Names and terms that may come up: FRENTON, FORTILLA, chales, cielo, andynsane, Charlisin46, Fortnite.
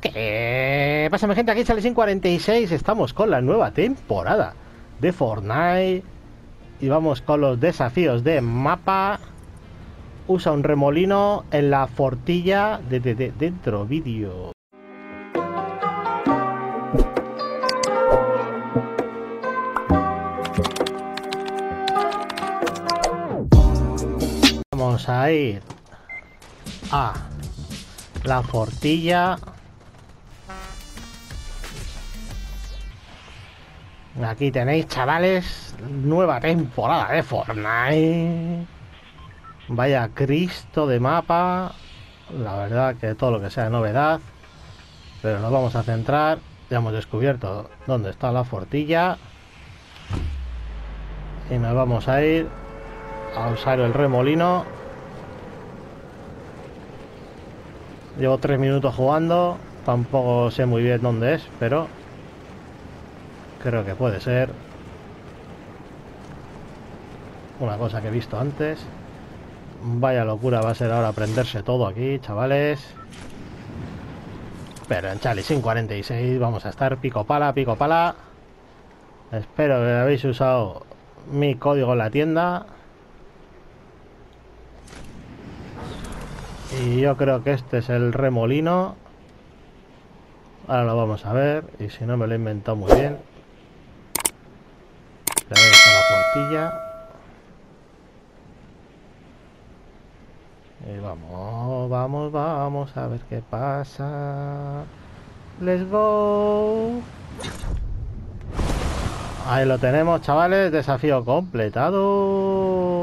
¿Qué pasa, mi gente? Aquí Charlisin46. Estamos con la nueva temporada de Fortnite y vamos con los desafíos de mapa. Usa un remolino en la fortilla de dentro vídeo. Vamos a ir a la fortilla. Aquí tenéis, chavales, nueva temporada de Fortnite. Vaya Cristo de mapa. La verdad que todo lo que sea novedad. Pero nos vamos a centrar. Ya hemos descubierto dónde está la fortilla. Y nos vamos a ir a usar el remolino. Llevo 3 minutos jugando. Tampoco sé muy bien dónde es, pero creo que puede ser una cosa que he visto antes. Vaya locura va a ser ahora aprenderse todo aquí, chavales. Pero en Charlisin46 vamos a estar pico pala, pico pala. Espero que habéis usado mi código en la tienda. Y yo creo que este es el remolino. Ahora lo vamos a ver. Y si no me lo he inventado muy bien. Le dais a la puntilla. Y vamos, vamos, vamos a ver qué pasa. Let's go. Ahí lo tenemos, chavales. Desafío completado.